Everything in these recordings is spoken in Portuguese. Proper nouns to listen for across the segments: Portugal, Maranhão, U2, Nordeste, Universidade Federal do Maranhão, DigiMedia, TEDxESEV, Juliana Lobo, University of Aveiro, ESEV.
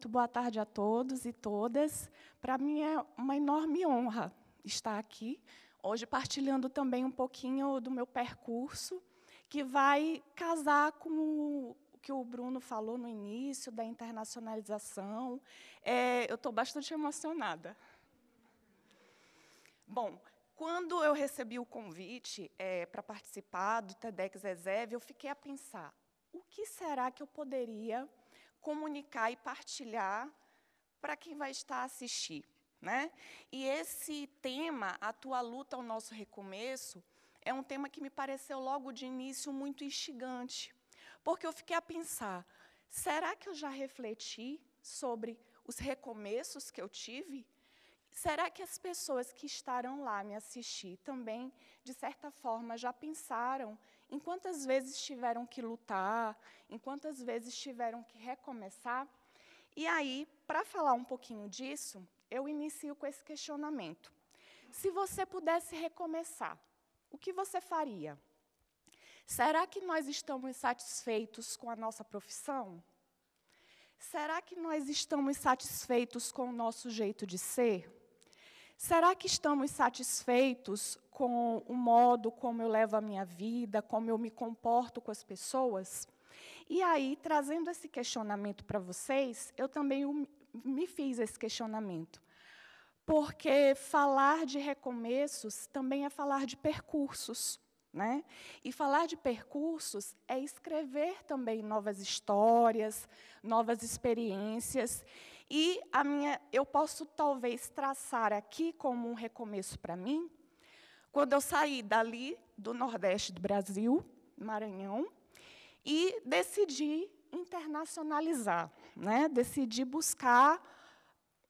Muito boa tarde a todos e todas. Para mim é uma enorme honra estar aqui, hoje partilhando também um pouquinho do meu percurso, que vai casar com o que o Bruno falou no início, da internacionalização. Eu estou bastante emocionada. Bom, quando eu recebi o convite para participar do TEDxESEV, eu fiquei a pensar, o que será que eu poderia comunicar e partilhar para quem vai estar a assistir, né? E esse tema, a tua luta ao nosso recomeço, é um tema que me pareceu logo de início muito instigante, porque eu fiquei a pensar, será que eu já refleti sobre os recomeços que eu tive? Será que as pessoas que estarão lá me assistir também, de certa forma, já pensaram em quantas vezes tiveram que lutar, em quantas vezes tiveram que recomeçar? E aí, para falar um pouquinho disso, eu inicio com esse questionamento. Se você pudesse recomeçar, o que você faria? Será que nós estamos satisfeitos com a nossa profissão? Será que nós estamos satisfeitos com o nosso jeito de ser? Será que estamos satisfeitos com o modo como eu levo a minha vida, como eu me comporto com as pessoas? E aí, trazendo esse questionamento para vocês, eu também me fiz esse questionamento. Porque falar de recomeços também é falar de percursos, né? E falar de percursos é escrever também novas histórias, novas experiências. E eu posso, talvez, traçar aqui como um recomeço para mim, quando eu saí dali, do Nordeste do Brasil, Maranhão, e decidi internacionalizar, né? Decidi buscar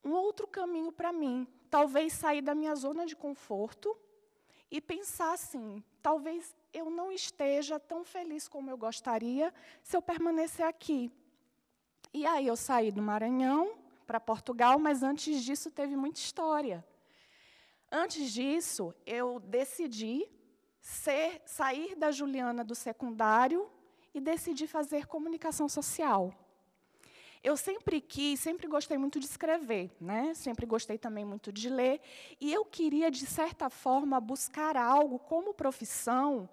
um outro caminho para mim. Talvez sair da minha zona de conforto e pensar assim, talvez eu não esteja tão feliz como eu gostaria se eu permanecer aqui. E aí eu saí do Maranhão para Portugal, mas antes disso teve muita história. Antes disso, eu decidi sair da Juliana do secundário e decidi fazer comunicação social. Eu sempre quis, sempre gostei muito de escrever, né? Sempre gostei também muito de ler, e eu queria, de certa forma, buscar algo como profissão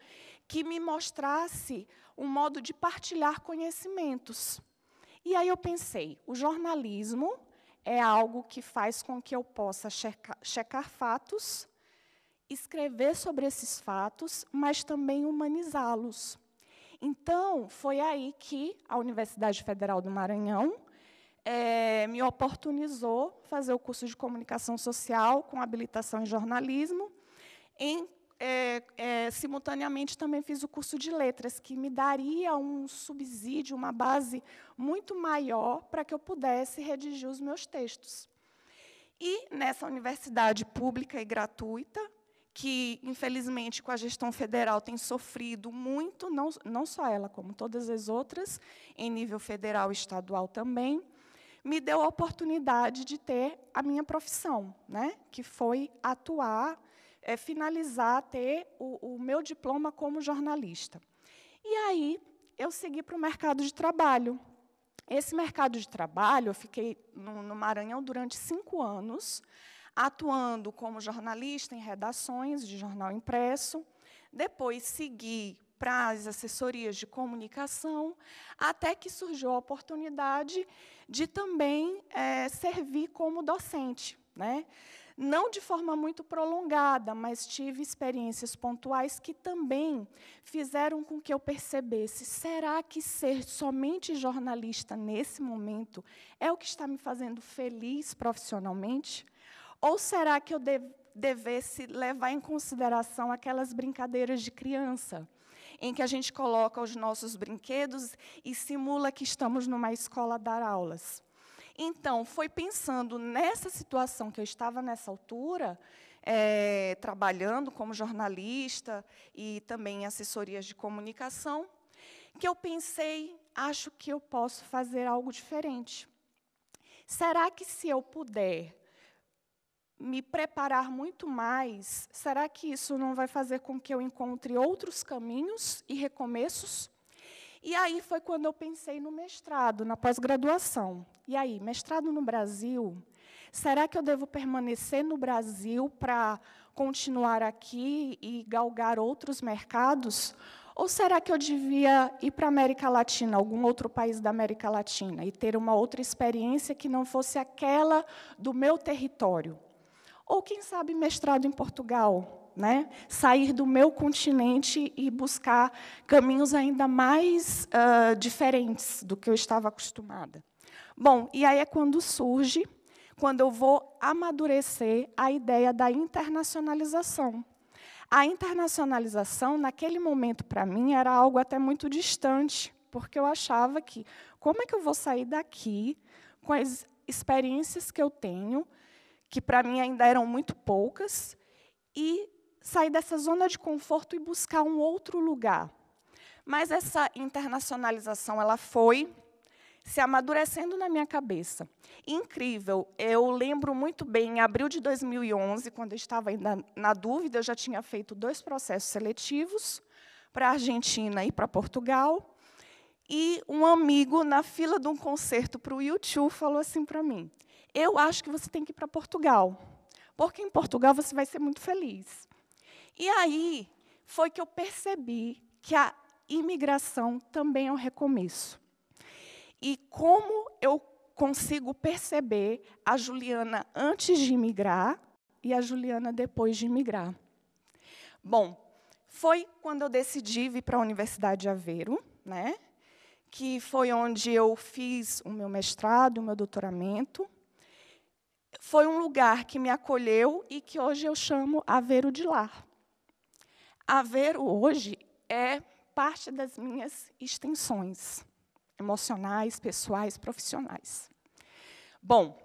que me mostrasse um modo de partilhar conhecimentos. E aí eu pensei, o jornalismo é algo que faz com que eu possa checar fatos, escrever sobre esses fatos, mas também humanizá-los. Então, foi aí que a Universidade Federal do Maranhão me oportunizou fazer o curso de comunicação social com habilitação em jornalismo. Simultaneamente, também fiz o curso de letras, que me daria um subsídio, uma base muito maior para que eu pudesse redigir os meus textos. E, nessa universidade pública e gratuita, que, infelizmente, com a gestão federal tem sofrido muito, não só ela, como todas as outras, em nível federal e estadual também, me deu a oportunidade de ter a minha profissão, né? Que foi atuar, finalizar, ter o meu diploma como jornalista. E aí, eu segui para o mercado de trabalho. Esse mercado de trabalho, eu fiquei no Maranhão durante 5 anos, atuando como jornalista em redações de jornal impresso, depois segui para as assessorias de comunicação, até que surgiu a oportunidade de também servir como docente, né? Não de forma muito prolongada, mas tive experiências pontuais que também fizeram com que eu percebesse, será que ser somente jornalista nesse momento é o que está me fazendo feliz profissionalmente? Ou será que eu devesse levar em consideração aquelas brincadeiras de criança, em que a gente coloca os nossos brinquedos e simula que estamos numa escola a dar aulas? Então, foi pensando nessa situação que eu estava nessa altura, trabalhando como jornalista e também em assessorias de comunicação, que eu pensei, acho que eu posso fazer algo diferente. Será que, se eu puder me preparar muito mais, será que isso não vai fazer com que eu encontre outros caminhos e recomeços? E aí foi quando eu pensei no mestrado, na pós-graduação. E aí, mestrado no Brasil? Será que eu devo permanecer no Brasil para continuar aqui e galgar outros mercados? Ou será que eu devia ir para a América Latina, algum outro país da América Latina, e ter uma outra experiência que não fosse aquela do meu território? Ou, quem sabe, mestrado em Portugal, né? Sair do meu continente e buscar caminhos ainda mais diferentes do que eu estava acostumada. Bom, e aí é quando surge, quando eu vou amadurecer a ideia da internacionalização. A internacionalização, naquele momento, para mim, era algo até muito distante, porque eu achava que, como é que eu vou sair daqui com as experiências que eu tenho, que, para mim, ainda eram muito poucas, e sair dessa zona de conforto e buscar um outro lugar. Mas essa internacionalização, ela foi se amadurecendo na minha cabeça. Incrível, eu lembro muito bem, em abril de 2011, quando eu estava ainda na dúvida, eu já tinha feito 2 processos seletivos, para a Argentina e para Portugal, e um amigo, na fila de um concerto para o U2, falou assim para mim, eu acho que você tem que ir para Portugal, porque em Portugal você vai ser muito feliz. E aí foi que eu percebi que a imigração também é um recomeço. E como eu consigo perceber a Juliana antes de imigrar e a Juliana depois de imigrar? Bom, foi quando eu decidi vir para a Universidade de Aveiro, né, que foi onde eu fiz o meu mestrado, o meu doutoramento. Foi um lugar que me acolheu e que hoje eu chamo Aveiro de lar. Aveiro, hoje, é parte das minhas extensões emocionais, pessoais, profissionais. Bom,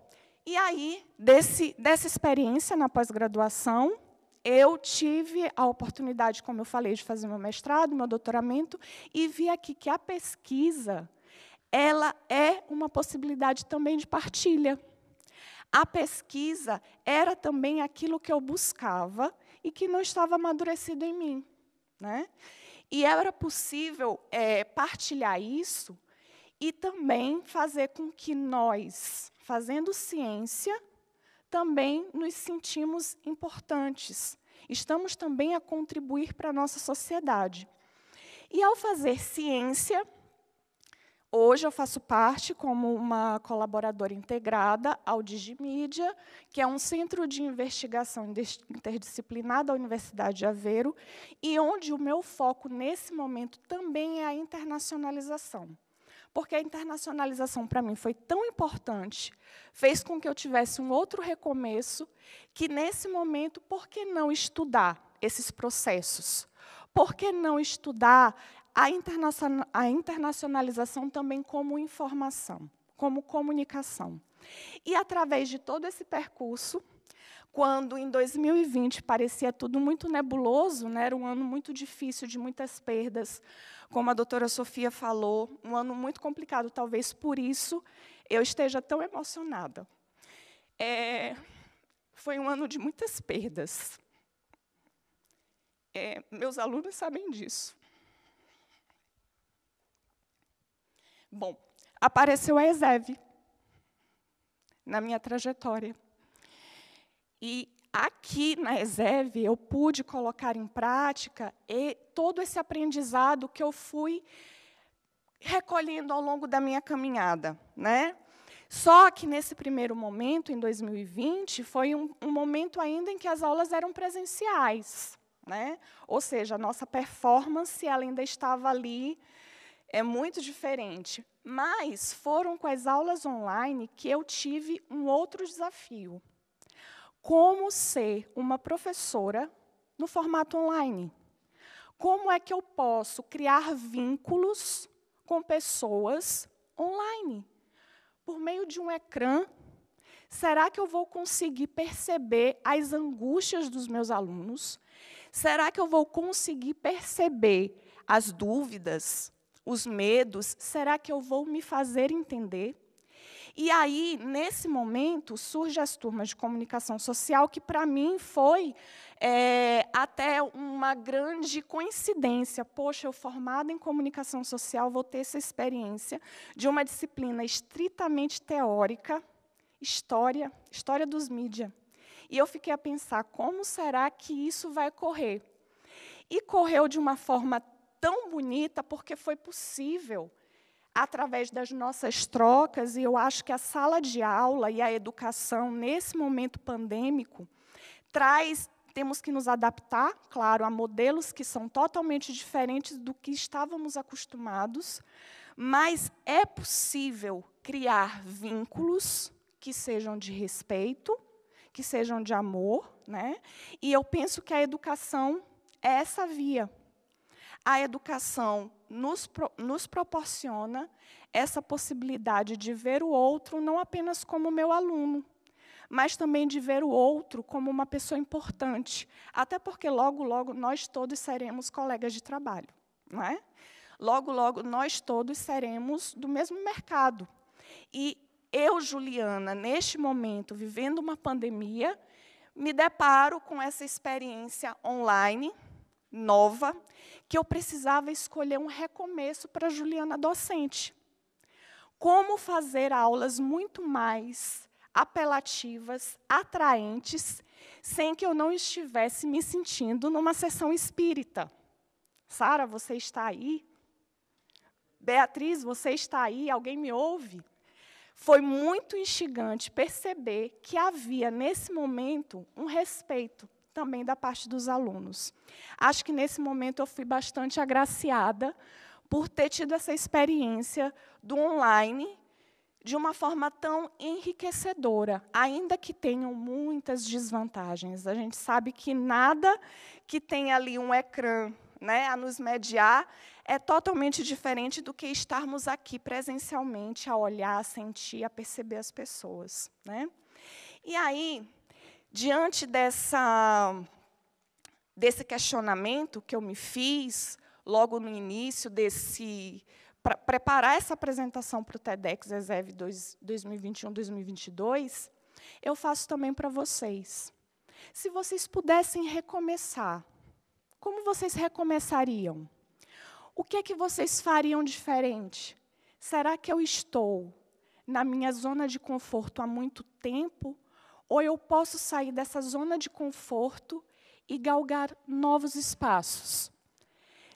e aí, dessa experiência na pós-graduação, eu tive a oportunidade, como eu falei, de fazer meu mestrado, meu doutoramento, e vi aqui que a pesquisa, ela é uma possibilidade também de partilha. A pesquisa era também aquilo que eu buscava e que não estava amadurecido em mim, né? E era possível partilhar isso e também fazer com que nós, fazendo ciência, também nos sentimos importantes. Estamos também a contribuir para a nossa sociedade. E, ao fazer ciência, hoje eu faço parte como uma colaboradora integrada ao DigiMedia, que é um centro de investigação interdisciplinar da Universidade de Aveiro, e onde o meu foco, nesse momento, também é a internacionalização. Porque a internacionalização, para mim, foi tão importante, fez com que eu tivesse um outro recomeço, que, nesse momento, por que não estudar esses processos? Por que não estudar a internacionalização também como informação, como comunicação? E, através de todo esse percurso, quando, em 2020, parecia tudo muito nebuloso, né? Era um ano muito difícil, de muitas perdas, como a doutora Sofia falou, um ano muito complicado, talvez por isso eu esteja tão emocionada. Foi um ano de muitas perdas. Meus alunos sabem disso. Bom, apareceu a ESEV na minha trajetória. E aqui, na ESEV, eu pude colocar em prática todo esse aprendizado que eu fui recolhendo ao longo da minha caminhada, né? Só que, nesse primeiro momento, em 2020, foi um momento ainda em que as aulas eram presenciais, né? Ou seja, a nossa performance ela ainda estava ali, muito diferente. Mas foram com as aulas online que eu tive um outro desafio. Como ser uma professora no formato online? Como é que eu posso criar vínculos com pessoas online? Por meio de um ecrã, será que eu vou conseguir perceber as angústias dos meus alunos? Será que eu vou conseguir perceber as dúvidas, os medos? Será que eu vou me fazer entender? E aí, nesse momento, surgem as turmas de comunicação social, que, para mim, foi até uma grande coincidência. Poxa, eu formada em comunicação social, vou ter essa experiência de uma disciplina estritamente teórica, história dos mídias. E eu fiquei a pensar, como será que isso vai correr? E correu de uma forma tão bonita, porque foi possível, através das nossas trocas, e eu acho que a sala de aula e a educação, nesse momento pandêmico, temos que nos adaptar, claro, a modelos que são totalmente diferentes do que estávamos acostumados, mas é possível criar vínculos que sejam de respeito, que sejam de amor, né? E eu penso que a educação é essa via. A educação nos proporciona essa possibilidade de ver o outro não apenas como meu aluno, mas também de ver o outro como uma pessoa importante, até porque, logo, logo, nós todos seremos colegas de trabalho, não é? Logo, logo, nós todos seremos do mesmo mercado. E eu, Juliana, neste momento, vivendo uma pandemia, me deparo com essa experiência online, nova, que eu precisava escolher um recomeço para a Juliana docente. Como fazer aulas muito mais apelativas, atraentes, sem que eu não estivesse me sentindo numa sessão espírita. Sara, você está aí? Beatriz, você está aí? Alguém me ouve? Foi muito instigante perceber que havia, nesse momento, um respeito também da parte dos alunos. Acho que, nesse momento, eu fui bastante agraciada por ter tido essa experiência do online de uma forma tão enriquecedora, ainda que tenham muitas desvantagens. A gente sabe que nada que tenha ali um ecrã, né, a nos mediar, é totalmente diferente do que estarmos aqui presencialmente, a olhar, a sentir, a perceber as pessoas, né? E aí, diante desse questionamento que eu me fiz logo no início para preparar essa apresentação para o TEDxESEV 2021-2022, eu faço também para vocês. Se vocês pudessem recomeçar, como vocês recomeçariam? O que é que vocês fariam diferente? Será que eu estou na minha zona de conforto há muito tempo? Ou eu posso sair dessa zona de conforto e galgar novos espaços?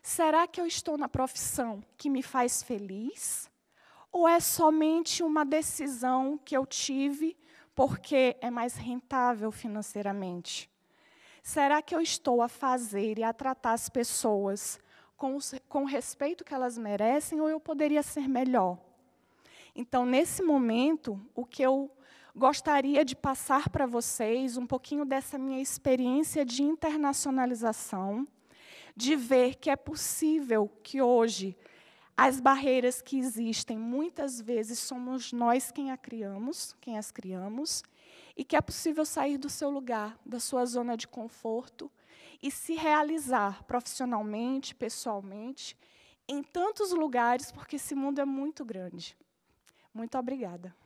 Será que eu estou na profissão que me faz feliz? Ou é somente uma decisão que eu tive porque é mais rentável financeiramente? Será que eu estou a fazer e a tratar as pessoas com o respeito que elas merecem, ou eu poderia ser melhor? Então, nesse momento, o que eu gostaria de passar para vocês um pouquinho dessa minha experiência de internacionalização, de ver que é possível que hoje as barreiras que existem, muitas vezes somos nós quem as criamos, e que é possível sair do seu lugar, da sua zona de conforto, e se realizar profissionalmente, pessoalmente, em tantos lugares, porque esse mundo é muito grande. Muito obrigada.